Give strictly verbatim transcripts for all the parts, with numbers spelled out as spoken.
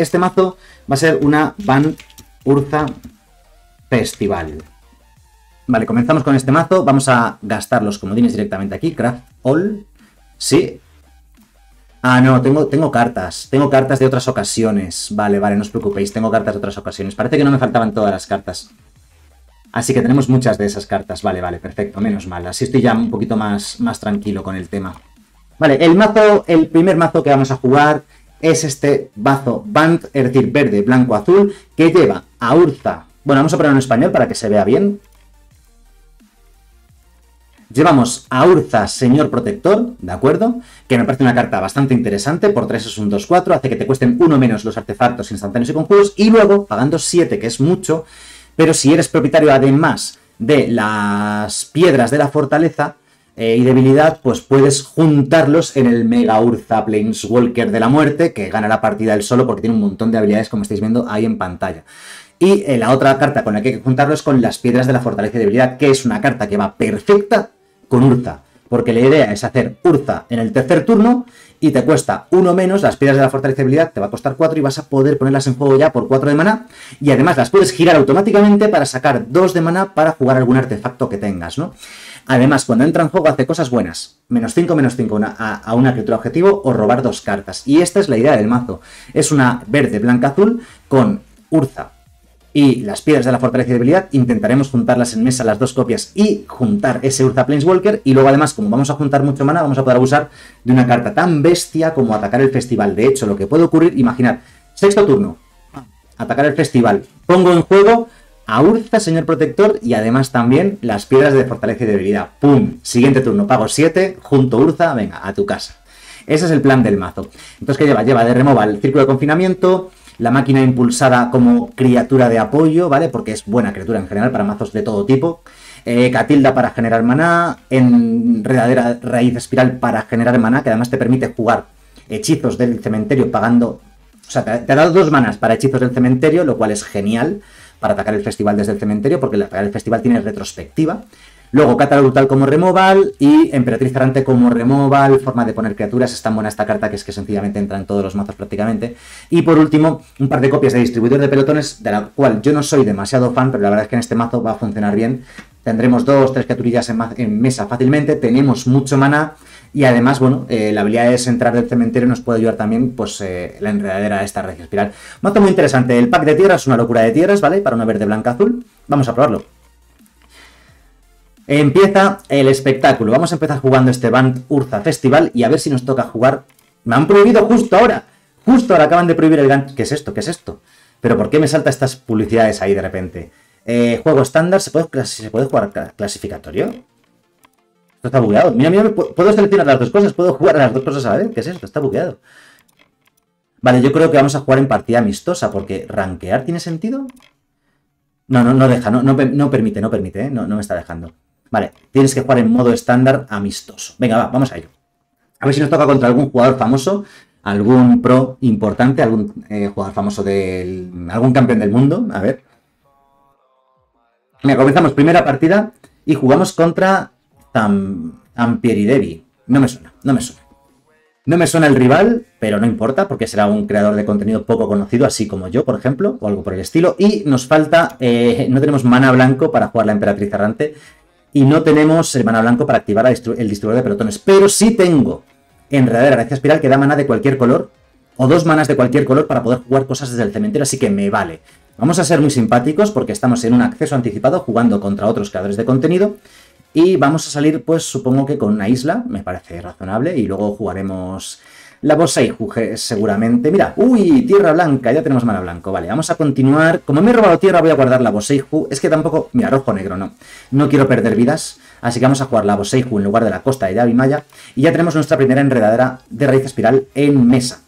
Este mazo va a ser una Bant Urza Festival. Vale, comenzamos con este mazo. Vamos a gastar los comodines directamente aquí. Craft all. Sí. Ah, no, tengo, tengo cartas. Tengo cartas de otras ocasiones. Vale, vale, no os preocupéis. Tengo cartas de otras ocasiones. Parece que no me faltaban todas las cartas. Así que tenemos muchas de esas cartas. Vale, vale, perfecto. Menos mal. Así estoy ya un poquito más, más tranquilo con el tema. Vale, el mazo, el primer mazo que vamos a jugar es este mazo Bant, es decir, verde, blanco, azul, que lleva a Urza. Bueno, vamos a ponerlo en español para que se vea bien. Llevamos a Urza, Señor Protector, ¿de acuerdo? Que me parece una carta bastante interesante, por tres es un dos cuatro, hace que te cuesten uno menos los artefactos instantáneos y conjuros, y luego, pagando siete, que es mucho, pero si eres propietario además de las Piedras de la Fortaleza eh, y Debilidad, pues puedes juntarlos en el Mega Urza Planeswalker de la Muerte, que gana la partida él solo porque tiene un montón de habilidades, como estáis viendo ahí en pantalla. Y eh, la otra carta con la que hay que juntarlo es con las Piedras de la Fortaleza y Debilidad, que es una carta que va perfecta con Urza, porque la idea es hacer Urza en el tercer turno y te cuesta uno menos, las Piedras de la Fortaleza y Debilidad te va a costar cuatro y vas a poder ponerlas en juego ya por cuatro de maná, y además las puedes girar automáticamente para sacar dos de maná para jugar algún artefacto que tengas, ¿no? Además, cuando entra en juego hace cosas buenas, menos cinco, menos cinco una, a, a una criatura objetivo o robar dos cartas, y esta es la idea del mazo, es una verde, blanca, azul con Urza y las Piedras de la Fortaleza y Debilidad. Intentaremos juntarlas en mesa, las dos copias, y juntar ese Urza Planeswalker, y luego además, como vamos a juntar mucho mana, vamos a poder abusar de una carta tan bestia como atacar el festival. De hecho, lo que puede ocurrir, imaginad, sexto turno, atacar el festival, pongo en juego a Urza, Señor Protector, y además también las Piedras de Fortaleza y Debilidad, pum, siguiente turno, pago siete, junto Urza, venga, a tu casa. Ese es el plan del mazo. Entonces, ¿qué lleva? Lleva de removal el Círculo de Confinamiento, la Máquina Impulsada como criatura de apoyo, ¿vale? Porque es buena criatura en general para mazos de todo tipo. Eh, Katilda para generar maná. Enredadera Raíz Espiral para generar maná, que además te permite jugar hechizos del cementerio pagando... O sea, te ha dado dos manás para hechizos del cementerio, lo cual es genial para atacar el festival desde el cementerio, porque el atacar el festival tiene retrospectiva. Luego Cátaro Brutal como removal y Emperatriz Errante como removal, forma de poner criaturas, es tan buena esta carta que es que sencillamente entra en todos los mazos prácticamente. Y por último, un par de copias de Distribuidor de Pelotones, de la cual yo no soy demasiado fan, pero la verdad es que en este mazo va a funcionar bien. Tendremos dos, tres criaturillas en, en mesa fácilmente, tenemos mucho maná y además, bueno, eh, la habilidad es entrar del cementerio, nos puede ayudar también, pues, eh, la enredadera esta Raíz Espiral. Mazo muy interesante, el pack de tierras es una locura de tierras, ¿vale? Para una verde, blanca, azul, vamos a probarlo. Empieza el espectáculo. Vamos a empezar jugando este Bant Urza Festival y a ver si nos toca jugar. Me han prohibido justo ahora. Justo ahora acaban de prohibir el Bant. ¿Qué es esto? ¿Qué es esto? ¿Pero por qué me saltan estas publicidades ahí de repente? Eh, juego estándar. ¿Se puede, ¿Se puede jugar clasificatorio? Esto está bugueado. Mira, mira, puedo seleccionar las dos cosas. Puedo jugar las dos cosas a la vez. ¿Qué es esto? Está bugueado. Vale, yo creo que vamos a jugar en partida amistosa porque rankear tiene sentido. No, no, no deja. No, no, no permite, no permite. ¿eh? No, no me está dejando. Vale, tienes que jugar en modo estándar amistoso. Venga, va, vamos a ello. A ver si nos toca contra algún jugador famoso, algún pro importante, algún eh, jugador famoso del... algún campeón del mundo, a ver. Mira, comenzamos primera partida y jugamos contra Zampieridevi. No me suena, no me suena. No me suena el rival, pero no importa, porque será un creador de contenido poco conocido, así como yo, por ejemplo, o algo por el estilo. Y nos falta... Eh, no tenemos mana blanco para jugar la Emperatriz Errante, y no tenemos el maná blanco para activar el distribuidor de pelotones. Pero sí tengo Enredadera Raíz Espiral, que da maná de cualquier color, o dos manás de cualquier color para poder jugar cosas desde el cementerio, así que me vale. Vamos a ser muy simpáticos porque estamos en un acceso anticipado jugando contra otros creadores de contenido. Y vamos a salir, pues supongo que con una isla, me parece razonable. Y luego jugaremos la Boseiju seguramente. Mira, uy, tierra blanca, ya tenemos mana blanco. Vale, vamos a continuar. Como me he robado tierra, voy a guardar la Boseiju. Es que tampoco, mira, rojo negro, no. No quiero perder vidas, así que vamos a jugar la Boseiju en lugar de la Costa de Yavimaya. Y ya tenemos nuestra primera Enredadera de Raíz Espiral en mesa,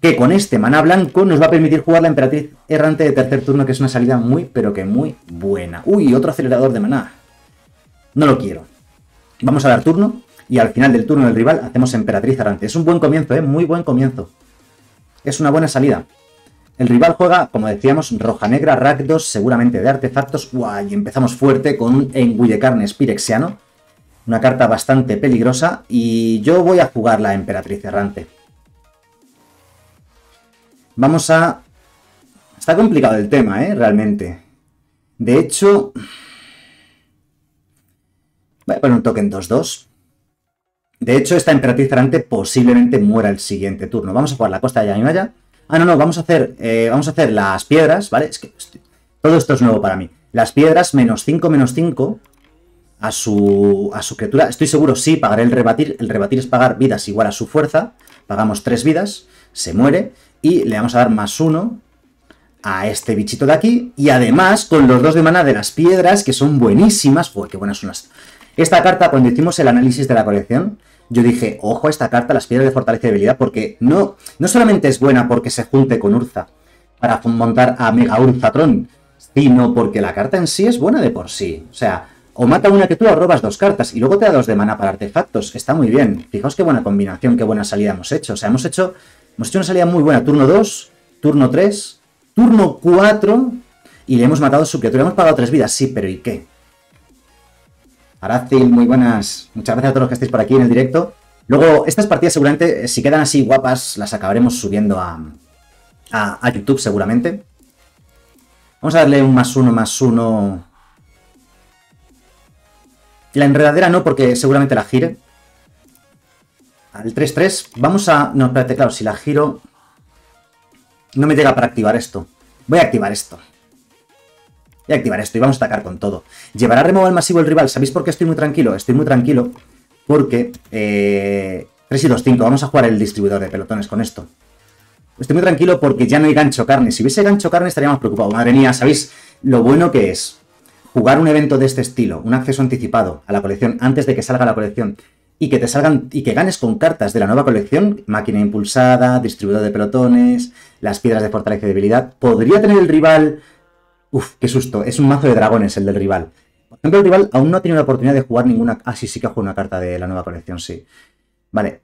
que con este maná blanco nos va a permitir jugar la Emperatriz Errante de tercer turno, que es una salida muy, pero que muy buena. Uy, otro acelerador de maná. No lo quiero. Vamos a dar turno. Y al final del turno del rival hacemos Emperatriz Errante. Es un buen comienzo, ¿eh? Muy buen comienzo. Es una buena salida. El rival juega, como decíamos, roja negra, Rakdos, seguramente de artefactos. ¡Guay! Empezamos fuerte con un Enguillecarne Spirexiano. Una carta bastante peligrosa. Y yo voy a jugar la Emperatriz Errante. Vamos a... Está complicado el tema, ¿eh? Realmente. De hecho... Voy a poner un token dos dos. De hecho, esta Emperatriz Errante posiblemente muera el siguiente turno. Vamos a jugar la Costa de Yavimaya. Ah, no, no, vamos a hacer, eh, vamos a hacer las piedras, ¿vale? Es que estoy... todo esto es nuevo para mí. Las piedras, menos cinco, menos cinco... A su, a su criatura, estoy seguro, sí, pagaré el rebatir. El rebatir es pagar vidas igual a su fuerza. Pagamos tres vidas, se muere. Y le vamos a dar más uno a este bichito de aquí. Y además, con los dos de maná de las piedras, que son buenísimas. Joder, qué buenas son las. Esta carta, cuando hicimos el análisis de la colección, yo dije, ojo a esta carta, las piedras de fortaleza y debilidad, porque no, no solamente es buena porque se junte con Urza para montar a Mega Urzatron, sino porque la carta en sí es buena de por sí. O sea... O mata una criatura o robas dos cartas y luego te da dos de mana para artefactos. Está muy bien. Fijaos qué buena combinación, qué buena salida hemos hecho. O sea, hemos hecho, hemos hecho una salida muy buena. Turno dos, turno tres, turno cuatro y le hemos matado a su criatura. Hemos pagado tres vidas, sí, pero ¿y qué? Aracil, muy buenas. Muchas gracias a todos los que estáis por aquí en el directo. Luego, estas partidas seguramente, si quedan así guapas, las acabaremos subiendo a, a, a YouTube seguramente. Vamos a darle un más uno, más uno... La enredadera no, porque seguramente la gire. Al tres tres. Vamos a... No, espérate, claro, si la giro... No me llega para activar esto. Voy a activar esto. Voy a activar esto y vamos a atacar con todo. Llevará a remover masivo el rival. ¿Sabéis por qué estoy muy tranquilo? Estoy muy tranquilo porque... Eh, tres y dos, cinco. Vamos a jugar el distribuidor de pelotones con esto. Estoy muy tranquilo porque ya no hay gancho carne. Si hubiese gancho carne estaríamos preocupados. Madre mía, ¿sabéis lo bueno que es? Jugar un evento de este estilo, un acceso anticipado a la colección antes de que salga la colección y que te salgan y que ganes con cartas de la nueva colección, máquina impulsada, distribuidor de pelotones, las piedras de fortaleza y debilidad. Podría tener el rival... Uf, qué susto, es un mazo de dragones el del rival. Por ejemplo, el rival aún no ha tenido la oportunidad de jugar ninguna... Ah, sí, sí que ha jugado una carta de la nueva colección, sí. Vale.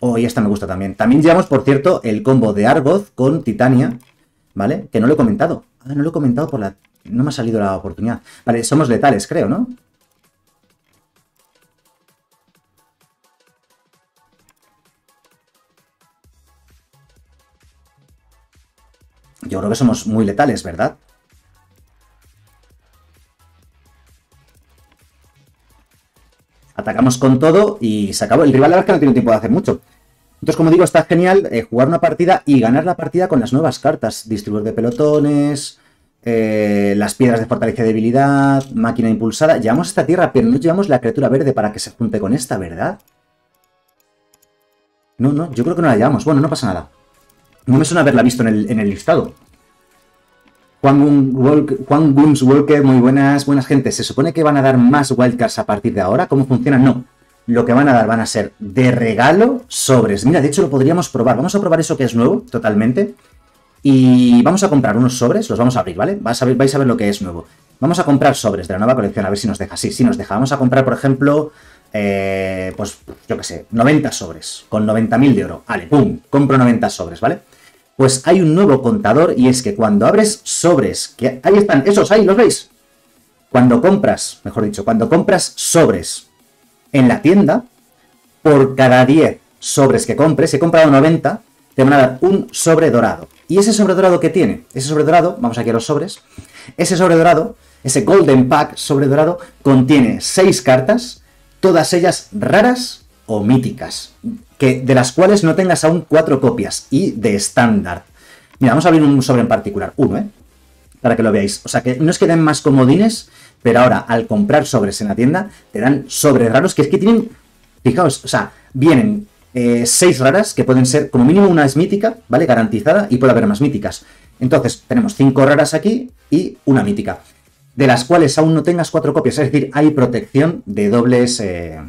Oh, y esta me gusta también. También llevamos, por cierto, el combo de Argoth con Titania, ¿vale? Que no lo he comentado. Ah, no lo he comentado por la... No me ha salido la oportunidad. Vale, somos letales, creo, ¿no? Yo creo que somos muy letales, ¿verdad? Atacamos con todo y se acabó. El rival la verdad es que no tiene tiempo de hacer mucho. Entonces, como digo, está genial eh, jugar una partida y ganar la partida con las nuevas cartas. Distribuidor de pelotones... Eh, las piedras de fortaleza y debilidad, máquina impulsada. Llevamos esta tierra, pero no llevamos la criatura verde para que se junte con esta, ¿verdad? No, no, yo creo que no la llevamos. Bueno, no pasa nada. No me suena haberla visto en el, en el listado. Juan, Walk, Juan Guns Walker, muy buenas, buenas gente. ¿Se supone que van a dar más wildcards a partir de ahora? ¿Cómo funcionan? No. Lo que van a dar van a ser de regalo sobres. Mira, de hecho lo podríamos probar. Vamos a probar eso que es nuevo, totalmente. Y vamos a comprar unos sobres, los vamos a abrir, ¿vale? Vais a ver, vais a ver lo que es nuevo. Vamos a comprar sobres de la nueva colección, a ver si nos deja. Sí, sí nos deja. Vamos a comprar, por ejemplo, eh, pues yo qué sé, noventa sobres con noventa mil de oro. Vale, pum, compro noventa sobres, ¿vale? Pues hay un nuevo contador y es que cuando abres sobres, que ahí están, esos, ahí, ¿los veis? Cuando compras, mejor dicho, cuando compras sobres en la tienda, por cada diez sobres que compres, he comprado noventa, te van a dar un sobre dorado. Y ese sobre dorado que tiene, ese sobre dorado, vamos aquí a los sobres, ese sobre dorado, ese Golden Pack sobre dorado, contiene seis cartas, todas ellas raras o míticas, que, de las cuales no tengas aún cuatro copias, y de estándar. Mira, vamos a abrir un sobre en particular, uno, ¿eh? Para que lo veáis. O sea, que no es que den más comodines, pero ahora, al comprar sobres en la tienda, te dan sobres raros, que es que tienen, fijaos, o sea, vienen... Eh, seis raras, que pueden ser, como mínimo una es mítica, ¿vale? Garantizada, y puede haber más míticas. Entonces, tenemos cinco raras aquí y una mítica, de las cuales aún no tengas cuatro copias, es decir, hay protección de dobles, eh,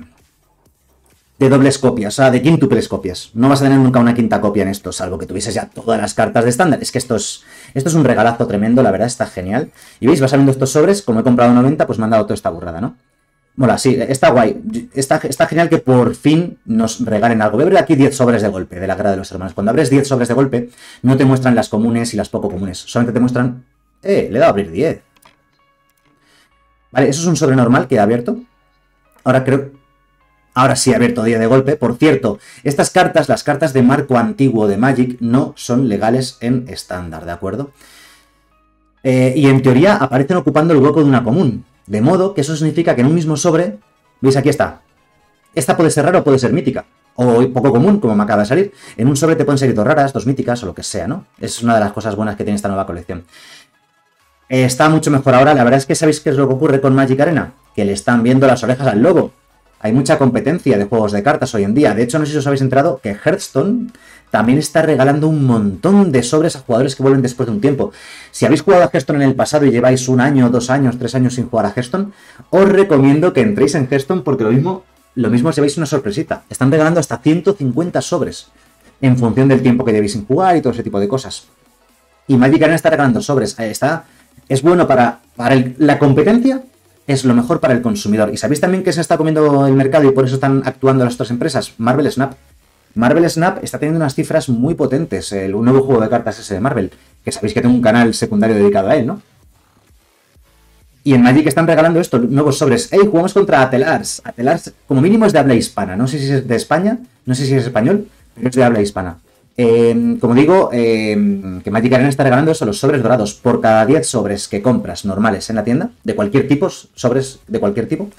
de dobles copias, o sea, de quíntuples copias. No vas a tener nunca una quinta copia en esto, salvo que tuvieses ya todas las cartas de estándar. Es que esto es, esto es un regalazo tremendo, la verdad, está genial. Y veis, vas abriendo estos sobres, como he comprado noventa, pues me han dado toda esta burrada, ¿no? Mola, sí, está guay. Está, está genial que por fin nos regalen algo. Voy a abrir aquí diez sobres de golpe de la Guerra de los Hermanos. Cuando abres diez sobres de golpe, no te muestran las comunes y las poco comunes. Solamente te muestran... ¡Eh! Le he dado a abrir diez. Vale, eso es un sobre normal que he abierto. Ahora creo... Ahora sí, abierto día de golpe. Por cierto, estas cartas, las cartas de marco antiguo de Magic, no son legales en estándar, ¿de acuerdo? Eh, y en teoría aparecen ocupando el hueco de una común. De modo que eso significa que en un mismo sobre... ¿Veis? Aquí está. Esta puede ser rara o puede ser mítica. O poco común, como me acaba de salir. En un sobre te pueden salir dos raras, dos míticas o lo que sea, ¿no? Es una de las cosas buenas que tiene esta nueva colección. Eh, está mucho mejor ahora. La verdad es que ¿sabéis qué es lo que ocurre con Magic Arena? Que le están viendo las orejas al lobo. Hay mucha competencia de juegos de cartas hoy en día. De hecho, no sé si os habéis enterado que Hearthstone también está regalando un montón de sobres a jugadores que vuelven después de un tiempo. Si habéis jugado a Hearthstone en el pasado y lleváis un año, dos años, tres años sin jugar a Hearthstone, os recomiendo que entréis en Hearthstone porque lo mismo, lo mismo os lleváis una sorpresita. Están regalando hasta ciento cincuenta sobres en función del tiempo que llevéis sin jugar y todo ese tipo de cosas. Y Magic Arena está regalando sobres. Está, es bueno para, para el, la competencia... Es lo mejor para el consumidor. ¿Y sabéis también que se está comiendo el mercado y por eso están actuando las otras empresas? Marvel Snap. Marvel Snap está teniendo unas cifras muy potentes. El nuevo juego de cartas ese de Marvel. Que sabéis que tengo un canal secundario dedicado a él, ¿no? Y en Magic están regalando esto, nuevos sobres. ¡Ey! Jugamos contra Atelars. Atelars, como mínimo, es de habla hispana. No sé si es de España, no sé si es español, pero es de habla hispana. Eh, como digo, eh, que Magic Arena está regalando eso, los sobres dorados. Por cada diez sobres que compras normales en la tienda, de cualquier tipo, sobres de cualquier tipo,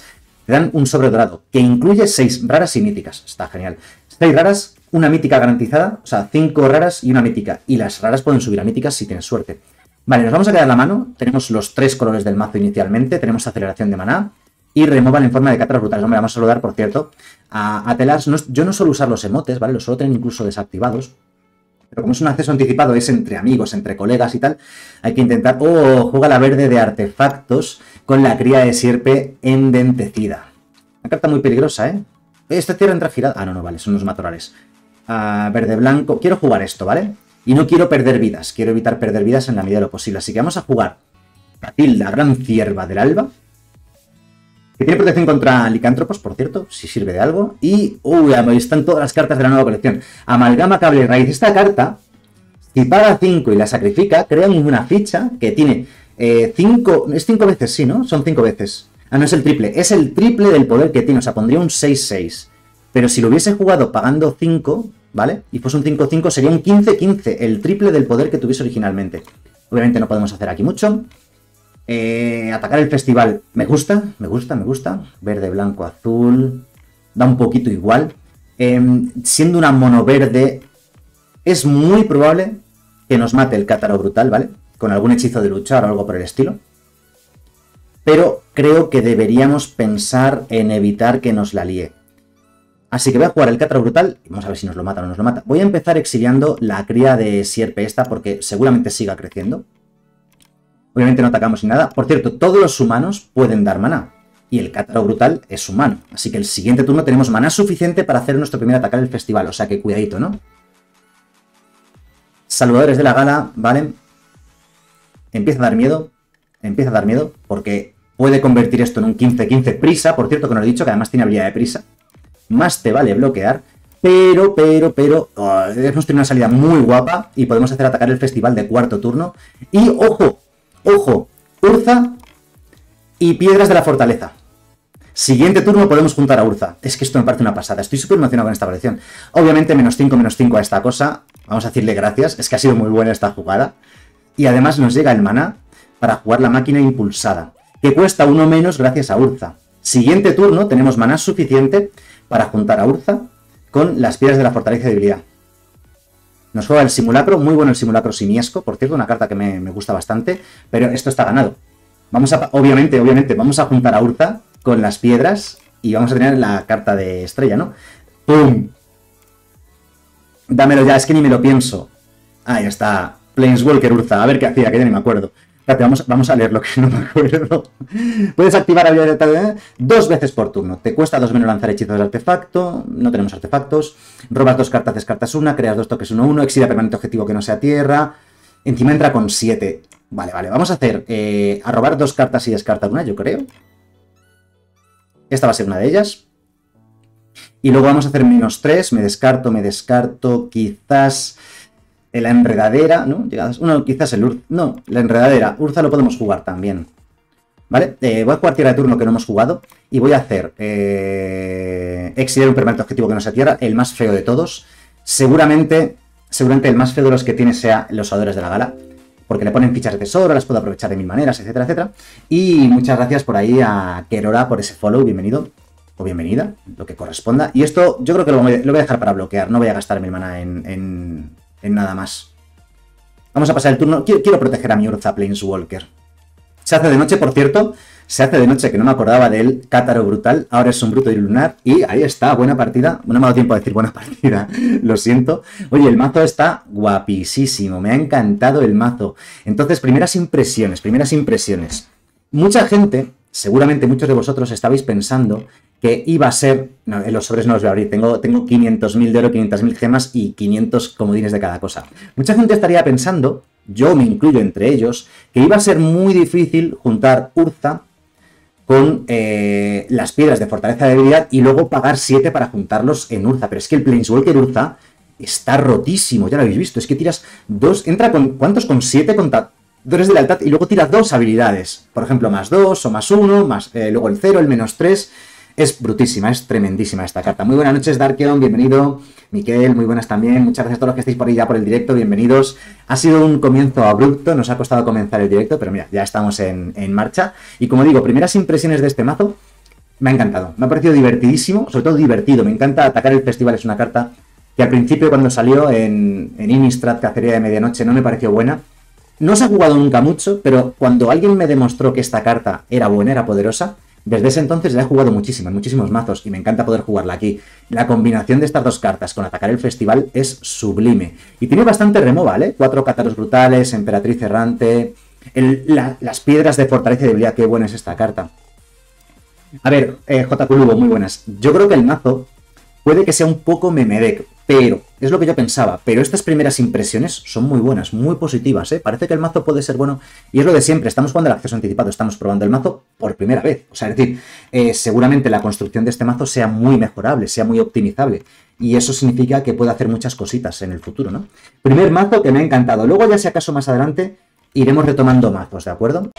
te dan un sobre dorado, que incluye seis raras y míticas. Está genial. seis raras, una mítica garantizada, o sea, cinco raras y una mítica. Y las raras pueden subir a míticas si tienes suerte. Vale, nos vamos a quedar la mano. Tenemos los tres colores del mazo inicialmente, tenemos aceleración de maná. Y removan en forma de Cátaro Brutal. Hombre, vamos a saludar, por cierto, a Atelars. No, yo no suelo usar los emotes, ¿vale? Los suelo tener incluso desactivados. Pero como es un acceso anticipado, es entre amigos, entre colegas y tal, hay que intentar... ¡Oh! Juega la verde de artefactos con la cría de sierpe endentecida. Una carta muy peligrosa, ¿eh? Esta tierra entra girada... Ah, no, no, vale, son los matorrales. Ah, verde, blanco... Quiero jugar esto, ¿vale? Y no quiero perder vidas. Quiero evitar perder vidas en la medida de lo posible. Así que vamos a jugar Katilda, gran cierva del alba. Que tiene protección contra licántropos, por cierto, si sirve de algo. Y, uy, están todas las cartas de la nueva colección. Amalgama Cable Raíz. Esta carta, si paga cinco y la sacrifica, crea una ficha que tiene cinco... Eh, es cinco veces, sí, ¿no? Son cinco veces. Ah, no, es el triple. Es el triple del poder que tiene. O sea, pondría un seis seis. Pero si lo hubiese jugado pagando cinco, ¿vale? Y fuese un cinco cinco, sería un quince quince. El triple del poder que tuviese originalmente. Obviamente no podemos hacer aquí mucho. Eh, atacar el festival. Me gusta, me gusta, me gusta. Verde, blanco, azul. Da un poquito igual. Eh, siendo una mono verde, es muy probable que nos mate el Cátaro Brutal, ¿vale? Con algún hechizo de luchar o algo por el estilo. Pero creo que deberíamos pensar en evitar que nos la líe. Así que voy a jugar el Cátaro Brutal. Vamos a ver si nos lo mata o no nos lo mata. Voy a empezar exiliando la cría de sierpe esta porque seguramente siga creciendo. Obviamente no atacamos ni nada. Por cierto, todos los humanos pueden dar maná. Y el Cátaro Brutal es humano. Así que el siguiente turno tenemos maná suficiente para hacer nuestro primer ataque del festival. O sea que cuidadito, ¿no? Salvadores de la Gala, ¿vale? Empieza a dar miedo. Empieza a dar miedo porque puede convertir esto en un quince quince. Prisa, por cierto, que no lo he dicho, que además tiene habilidad de prisa. Más te vale bloquear. Pero, pero, pero... Oh, hemos tenido una salida muy guapa y podemos hacer atacar el festival de cuarto turno. Y, ¡ojo! Ojo, Urza y Piedras de la Fortaleza. Siguiente turno podemos juntar a Urza. Es que esto me parece una pasada. Estoy súper emocionado con esta colección. Obviamente, menos cinco, menos cinco a esta cosa. Vamos a decirle gracias. Es que ha sido muy buena esta jugada. Y además nos llega el maná para jugar la máquina impulsada, que cuesta uno menos gracias a Urza. Siguiente turno tenemos maná suficiente para juntar a Urza con las Piedras de la Fortaleza y Debilidad. Nos juega el simulacro, muy bueno el simulacro siniesco, por cierto, una carta que me, me gusta bastante, pero esto está ganado. Vamos a, obviamente, obviamente, vamos a juntar a Urza con las piedras y vamos a tener la carta de estrella, ¿no? ¡Pum! Dámelo ya, es que ni me lo pienso. Ahí está, Planeswalker Urza, a ver qué hacía, que ya ni me acuerdo. Espérate, vamos, vamos a leer lo que no me acuerdo. Puedes activar habilidad de dos veces por turno. Te cuesta dos menos lanzar hechizos de artefacto. No tenemos artefactos. Robas dos cartas, descartas una. Creas dos toques, uno, uno. Exilia permanente objetivo que no sea tierra. Encima entra con siete. Vale, vale. Vamos a hacer... Eh, a robar dos cartas y descartar una, yo creo. Esta va a ser una de ellas. Y luego vamos a hacer menos tres. Me descarto, me descarto. Quizás... La enredadera, ¿no? Uno, quizás el Urza. No, la enredadera. Urza lo podemos jugar también. ¿Vale? Eh, voy a jugar tierra de turno que no hemos jugado. Y voy a hacer eh, permite exiliar un permanente objetivo que no sea tierra, el más feo de todos. Seguramente, seguramente el más feo de los que tiene sea los Salvadores de la Gala, porque le ponen fichas de tesoro, las puedo aprovechar de mil maneras, etcétera, etcétera. Y muchas gracias por ahí a Kerora por ese follow, bienvenido o bienvenida, lo que corresponda. Y esto yo creo que lo voy a dejar para bloquear, no voy a gastar mi mana en, en, en nada más. Vamos a pasar el turno. Quiero, quiero proteger a mi Urza Planeswalker. Se hace de noche, por cierto, se hace de noche, que no me acordaba del Cátaro Brutal, ahora es un bruto y lunar, y ahí está, buena partida. No me ha dado tiempo a decir buena partida, lo siento. Oye, el mazo está guapísimo, me ha encantado el mazo. Entonces, primeras impresiones, primeras impresiones. Mucha gente, seguramente muchos de vosotros estabais pensando que iba a ser... No, los sobres no los voy a abrir, tengo, tengo quinientos mil de oro, quinientas mil gemas y quinientos comodines de cada cosa. Mucha gente estaría pensando, yo me incluyo entre ellos, que iba a ser muy difícil juntar Urza con eh, las piedras de fortaleza de debilidad y luego pagar siete para juntarlos en Urza. Pero es que el Planeswalker Urza está rotísimo, ya lo habéis visto. Es que tiras dos, entra con, ¿cuántos? Con siete contadores de lealtad y luego tiras dos habilidades. Por ejemplo, más dos o más uno, más, eh, luego el cero, el menos tres. Es brutísima, es tremendísima esta carta. Muy buenas noches, Darkeon, bienvenido. Miquel, muy buenas también. Muchas gracias a todos los que estáis por ahí ya por el directo, bienvenidos. Ha sido un comienzo abrupto, nos ha costado comenzar el directo, pero mira, ya estamos en, en marcha. Y como digo, primeras impresiones de este mazo, me ha encantado. Me ha parecido divertidísimo, sobre todo divertido. Me encanta atacar el festival, es una carta que al principio cuando salió en, en Innistrad Cacería de Medianoche no me pareció buena. No se ha jugado nunca mucho, pero cuando alguien me demostró que esta carta era buena, era poderosa, desde ese entonces la he jugado muchísimo, en muchísimos mazos, y me encanta poder jugarla aquí. La combinación de estas dos cartas con atacar el festival es sublime. Y tiene bastante removal, ¿eh? Cuatro cátaros brutales, emperatriz errante, el, la, las piedras de fortaleza y debilidad. Qué buena es esta carta. A ver, eh, J Q Lugo, muy buenas. Yo creo que el mazo puede que sea un poco memedec, pero, es lo que yo pensaba, pero estas primeras impresiones son muy buenas, muy positivas, ¿eh? Parece que el mazo puede ser bueno, y es lo de siempre, estamos jugando el acceso anticipado, estamos probando el mazo por primera vez, o sea, es decir, eh, seguramente la construcción de este mazo sea muy mejorable, sea muy optimizable, y eso significa que puede hacer muchas cositas en el futuro, ¿no? Primer mazo que me ha encantado, luego ya si acaso más adelante iremos retomando mazos, ¿de acuerdo?